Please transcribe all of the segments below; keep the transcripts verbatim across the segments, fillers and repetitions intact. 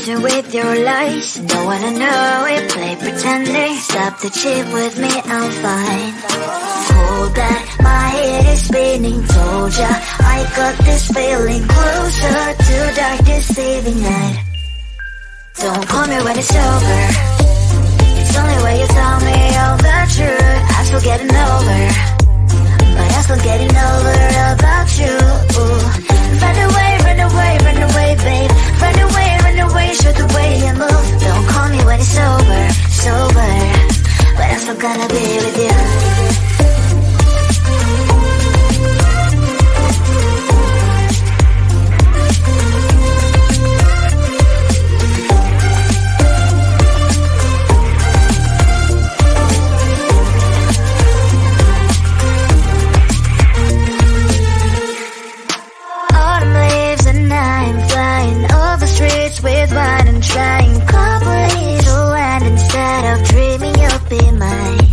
confusion with your lies. Don't wanna know it, play pretending. Stop the cheat with me, I'm fine. Hold back, my head is spinning. Told ya, I got this feeling. Closer to dark deceiving night. Don't call me when it's over. It's only when you tell me all the truth. I'm still getting over, but I'm still getting over about you. Ooh. Run away, run away, run away, babe. Run away, run away, show the way you move. Don't call me when it's over, sober, but I'm still gonna be with you. With what I'm trying, complete the land instead of dreaming you'll be mine.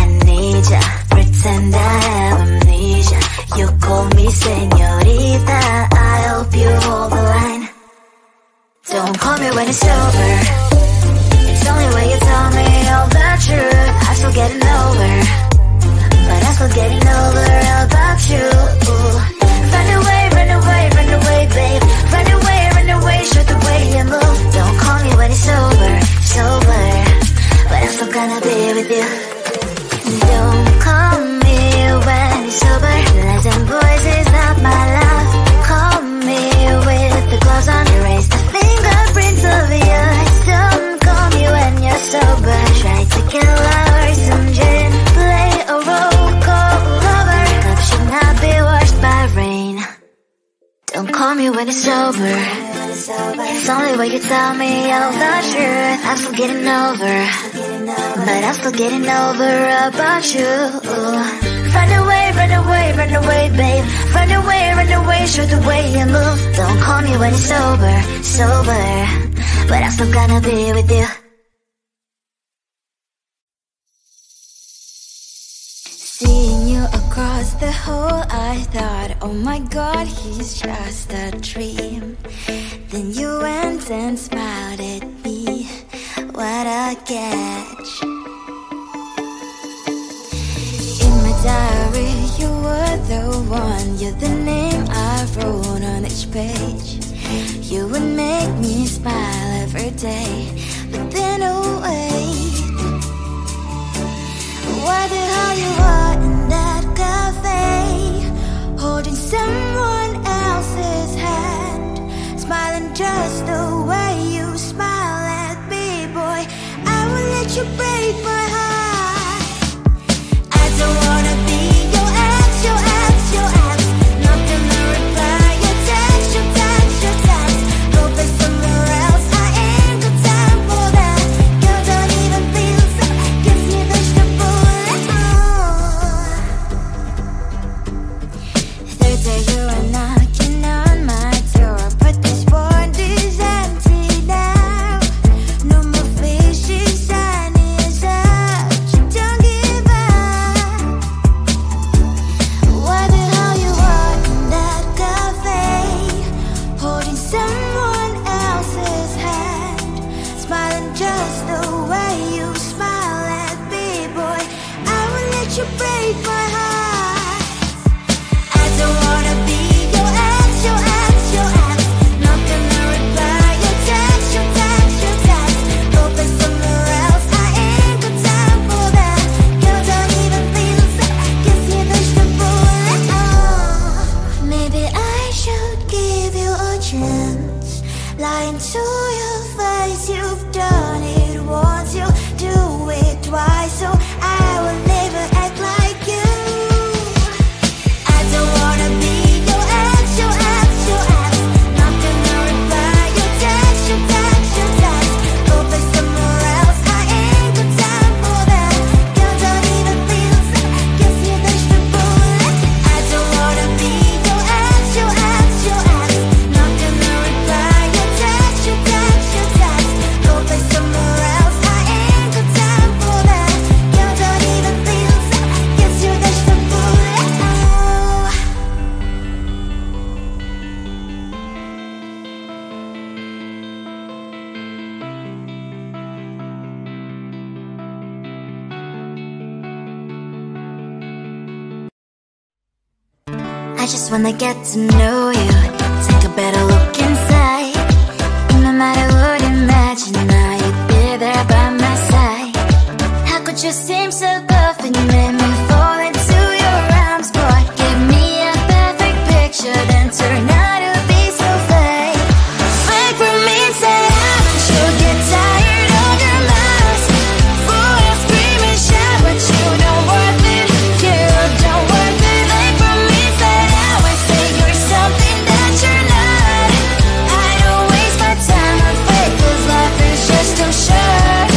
I need ya, pretend I have amnesia. You call me señorita, I hope you hold the line. Don't call me when it's over. It's only when you tell me all the truth. I'm still getting over, but I'm still getting over about you. Ooh. Run away, run away, run away, babe. Run away, run away, shoot the way you move. Don't call me when it's over, sober, but I'm still gonna be with you. Don't call me when it's over. Lies and boys is not my love. Call me with the gloves on, erase the fingerprints of your eyes. Don't call me when you're sober. Try to kill hours and gin. Play a roll call lover. Cup should not be washed by rain. Don't call me when it's over. It's only when you tell me all the truth. I'm still getting over, but I'm still getting over about you. Run away, run away, run away, babe. Run away, run away, show the way you move. Don't call me when it's over, sober, but I'm still gonna be with you. Seeing you across the hall, I thought, oh my god, he's just a dream. Then you went and smiled at me. What a catch. In my diary, you were the one. You're the name I wrote on each page. You would make me smile every day, but then oh wait, wonder how you are in that cafe, holding someone else's hand, smiling just the way you smile at me, boy. I will let you break my heart. I don't wanna be your ex, your ex, your ex. Not gonna reply your text, your text, your text. Go play somewhere else, I ain't got time for that. You don't even feel so, gives me vegetable at all. Third day you are knocking on my door, but this born is empty now. No more fishy sun is out. Don't give up. I just wanna get to know you, take a better look inside. No matter what, imagine now you'd be there by my side. How could you seem so good when you made me fall into your arms, boy? Give me a perfect picture, then turn out to be so fake. Fake remains that I should get tired of your lies. Full of screaming, shout, but you don't worth it. You don't worth it. Fake remains that I would say you're something that you're not. I don't waste my time on fake, 'cause life is just too short.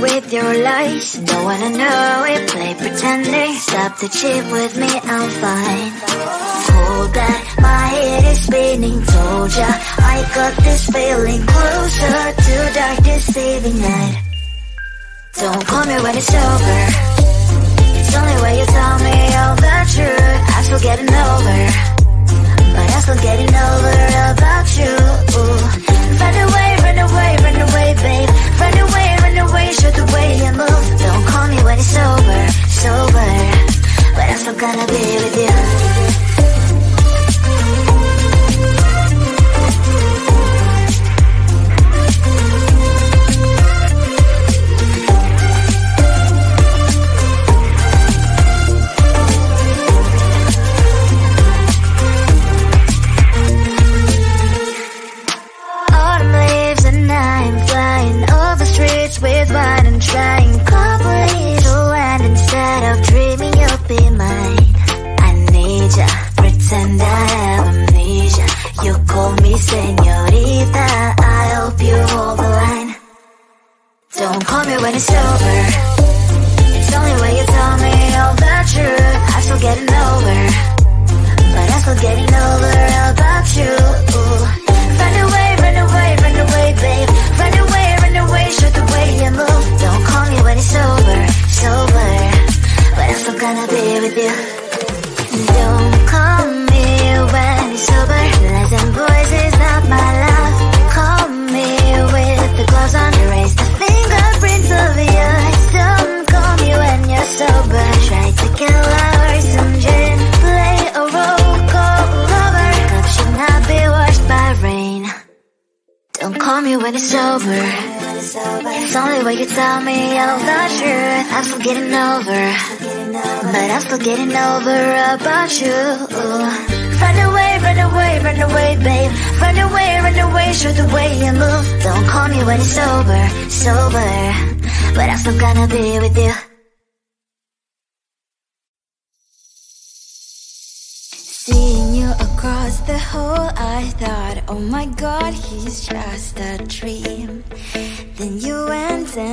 With your lies, don't wanna know it. Play pretender, stop the cheat with me, I'm fine. Hold that, my head is spinning. Told ya, I got this feeling. Closer to dark, deceiving night. Don't call me when it's over. It's only when you tell me all the truth. I'm still getting over, but I'm still getting over about you. Ooh. Run away, run away, run away, babe. Run away, run away, show the way you move. Don't call me when it's over, sober, but I'm still gonna be with you.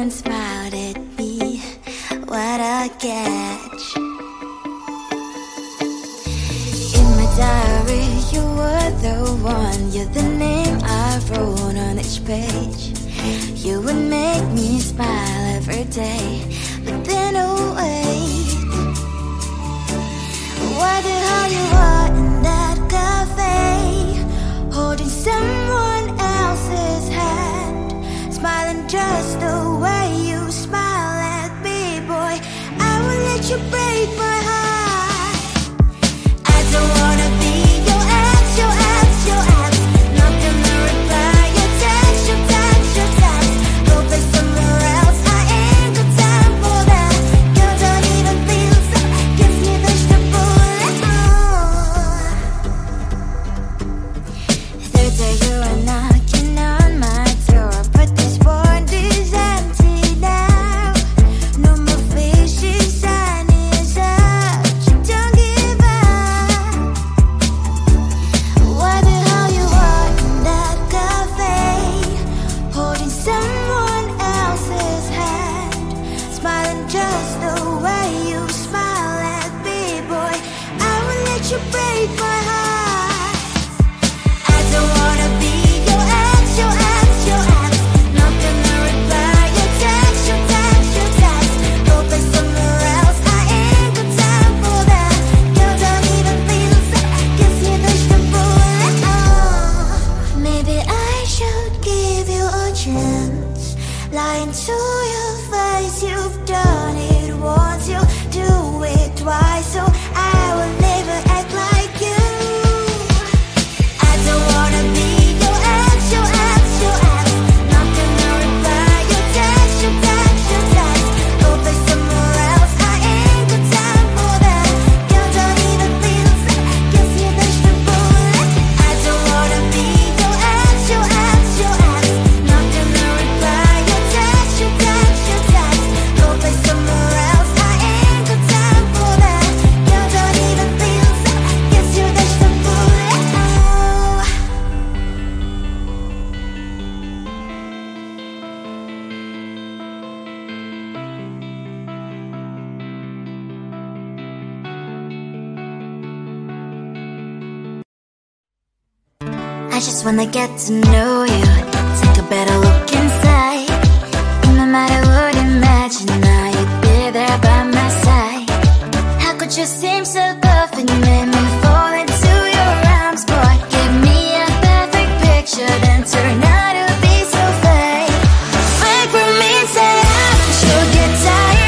Smile every day, but then oh wait, you break my heart. I don't wanna be your ex, your ex, your ex. Not gonna reply your text, your text, your text. Go play somewhere else, I ain't got time for that. Girl, don't even feel so, gives me vegetables at all. Third day you are knocking on my door, but this board is empty now. You break my heart. I don't wanna be your ex, your ex, your ex. Not gonna reply your text, your text, your text. Go play somewhere else, I ain't got time for that. Girl, don't even feel sad, gives me vegetables at all. Maybe I should give you a chance. Lying to your face, you've done it once, you do it twice, so I will never act like you. I don't wanna be your ex, your ex, your ex. Not gonna reply your text, your text, your text. Go play somewhere else, I ain't got time for that. Girl, don't even feel sad, gives me vegetables. I don't wanna be your ex, your ex, your ex. Not gonna reply your text, your text, your text. Go play somewhere else, I ain't got time for that. I just wanna get to know you, take a better look inside. No matter what, imagine now you'd be there by my side. How could you seem so perfect, you made me fall into your arms, boy. Give me a perfect picture, then turn out to be so fake. Fake romance, I should get tired.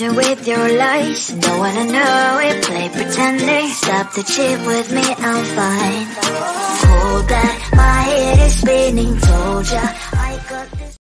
With your lies, don't wanna know it. Play pretending, stop the cheat with me, I'm fine. Hold back, my head is spinning. Told ya